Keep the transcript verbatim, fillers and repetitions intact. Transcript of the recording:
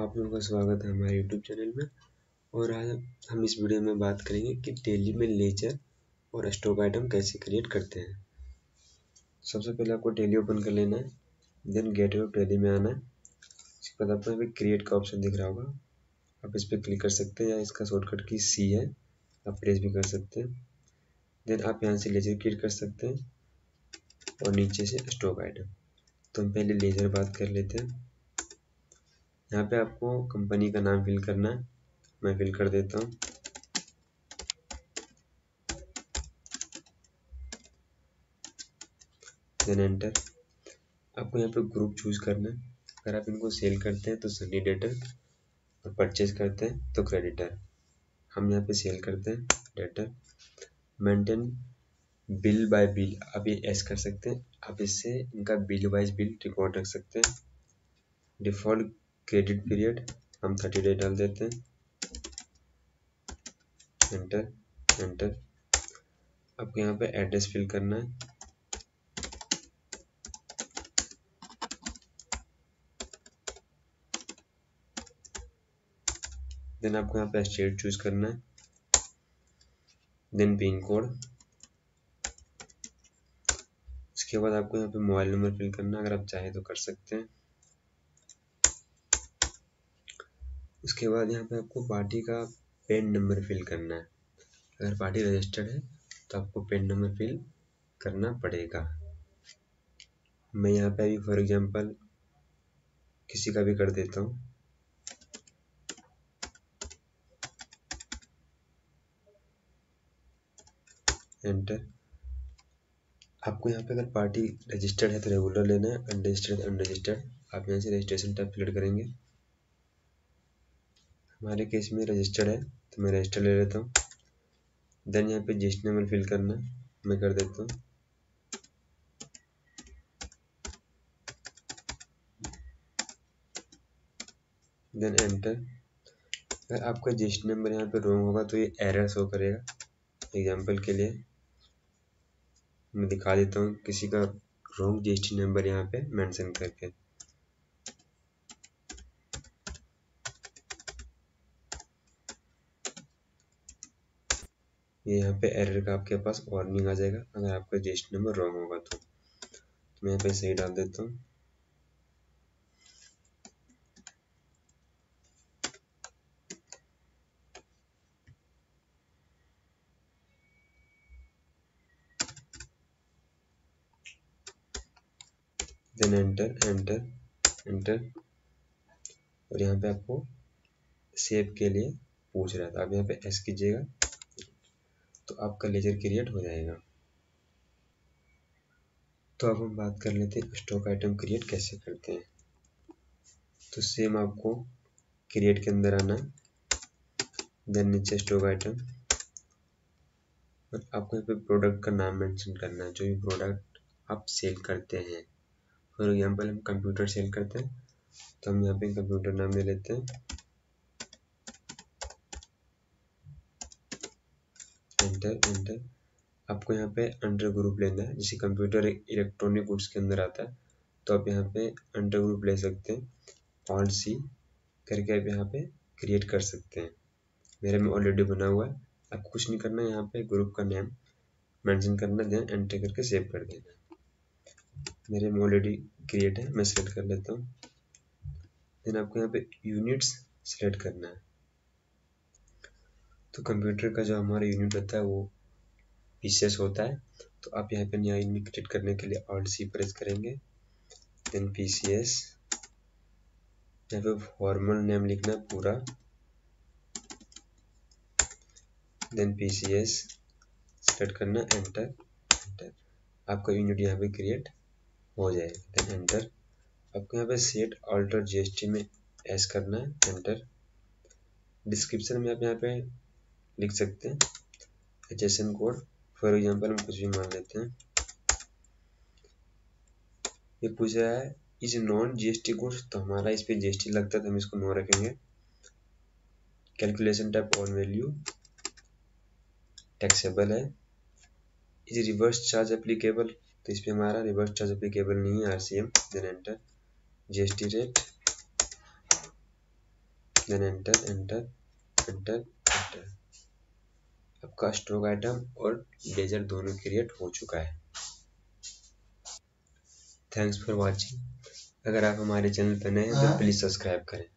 आप लोगों का स्वागत है हमारे यूट्यूब चैनल में। और आज हम इस वीडियो में बात करेंगे कि डेली में लेजर और स्टॉक आइटम कैसे क्रिएट करते हैं। सबसे पहले आपको डेली ओपन कर लेना है, देन गेटवे ऑफ डेली में आना है। इसके बाद आपको क्रिएट का ऑप्शन दिख रहा होगा, आप इस पर क्लिक कर सकते हैं या इसका शॉर्टकट की सी है, आप प्रेस भी कर सकते हैं। देन आप यहाँ से लेजर क्रिएट कर सकते हैं और नीचे से स्टॉक आइटम। तो हम पहले लेजर बात कर लेते हैं। यहाँ पे आपको कंपनी का नाम फिल करना है, मैं फिल कर देता हूँ। Then enter. आपको यहाँ पे ग्रुप चूज करना है। अगर आप इनको सेल करते हैं तो सनी डेटर और परचेज करते हैं तो क्रेडिटर। हम यहाँ पे सेल करते हैं debtor. Maintain bill by bill, आप ये एस कर सकते हैं, आप इससे इनका बिल वाइज बिल रिकॉर्ड रख सकते हैं। डिफॉल्ट क्रेडिट पीरियड हम थर्टी डेज डाल देते हैं। Enter enter. आपको यहाँ पे एड्रेस फिल करना है। देन आपको यहाँ पे स्टेट चूज करना है। Then pin code. उसके बाद आपको यहाँ पे मोबाइल नंबर फिल करना है, अगर आप चाहे तो कर सकते हैं। उसके बाद यहाँ पे आपको पार्टी का पैन नंबर फिल करना है। अगर पार्टी रजिस्टर्ड है तो आपको पैन नंबर फिल करना पड़ेगा। मैं यहाँ पे अभी फॉर एग्जांपल किसी का भी कर देता हूँ। एंटर। आपको यहाँ पे अगर पार्टी रजिस्टर्ड है तो रेगुलर लेना है, अनरजिस्टर्ड अनरजिस्टर्ड। आप यहाँ से रजिस्ट्रेशन टैब क्लिक करेंगे। हमारे केस में रजिस्टर्ड है तो मैं रजिस्टर ले लेता हूँ। देन यहाँ पे जीएसटी नंबर फिल करना है, मैं कर देता हूँ। Then enter. अगर आपका जीएसटी नंबर यहाँ पे रॉन्ग होगा तो ये एरर शो करेगा। एग्जांपल के लिए मैं दिखा देता हूँ किसी का रॉन्ग जीएसटी नंबर यहाँ पे मेंशन करके। ये यहाँ पे एरर का आपके पास वार्निंग आ जाएगा अगर आपका जीएसटी नंबर रॉन्ग होगा तो। तो मैं यहाँ पे सही डाल देता हूँ। Then enter enter enter. और यहाँ पे आपको सेव के लिए पूछ रहा था, आप यहाँ पे एस कीजिएगा तो आपका लेजर क्रिएट हो जाएगा। तो अब हम बात कर लेते हैं स्टॉक आइटम क्रिएट कैसे करते हैं। तो सेम आपको क्रिएट के अंदर आना है, देन नीचे स्टॉक आइटम। और आपको यहाँ पे प्रोडक्ट का नाम मेंशन करना है, जो भी प्रोडक्ट आप सेल करते हैं। फॉर एग्जांपल हम कंप्यूटर सेल करते हैं तो हम यहाँ पे कंप्यूटर नाम ले लेते हैं। Enter enter. आपको यहाँ पे अंडर ग्रुप लेना है, जैसे कंप्यूटर इलेक्ट्रॉनिक गुड्स के अंदर आता है तो आप यहाँ पे अंडर ग्रुप ले सकते हैं। ऑल सी करके आप यहाँ पे क्रिएट कर सकते हैं। मेरे में ऑलरेडी बना हुआ है, आपको कुछ नहीं करना है, यहाँ पे ग्रुप का नेम मेंशन करना, देन एंटर करके सेव कर देना। मेरे में ऑलरेडी क्रिएट है, मैं सेलेक्ट कर लेता हूँ। देन आपको यहाँ पे यूनिट्स सेलेक्ट करना है। तो कंप्यूटर का जो हमारा यूनिट होता है वो पीसेस होता है, तो आप यहाँ पे नया यूनिट क्रिएट करने के लिए ऑल्ट सी प्रेस करेंगे। Then PCS. यहाँ पे फॉर्मल नेम लिखना पूरा, देन पीसीएस सेलेक्ट करना। Enter enter. आपका यूनिट यहाँ पे क्रिएट हो जाएगा। Then enter. आपको यहाँ पे सेट ऑल्टर जीएसटी में एस करना है। एंटर। डिस्क्रिप्शन में आप यहाँ पे लिख सकते हैं H S N code. For example हम कुछ भी मान लेते हैं। ये पूछ रहा है इज नॉन जीएसटी गुड्स, तो हमारा इस पे जीएसटी लगता है तो हम इसको नो रखेंगे। Calculation type on value taxable है। इज रिवर्स चार्ज एप्लीकेबल, तो इस पे हमारा रिवर्स चार्ज एप्लीकेबल नहीं है, RCM. Then enter. GST rate then enter enter enter enter. आपका स्ट्रोक आइटम और डेजर्ट दोनों क्रिएट हो चुका है। Thanks for watching. अगर आप हमारे चैनल पर नए हैं तो प्लीज़ सब्सक्राइब करें।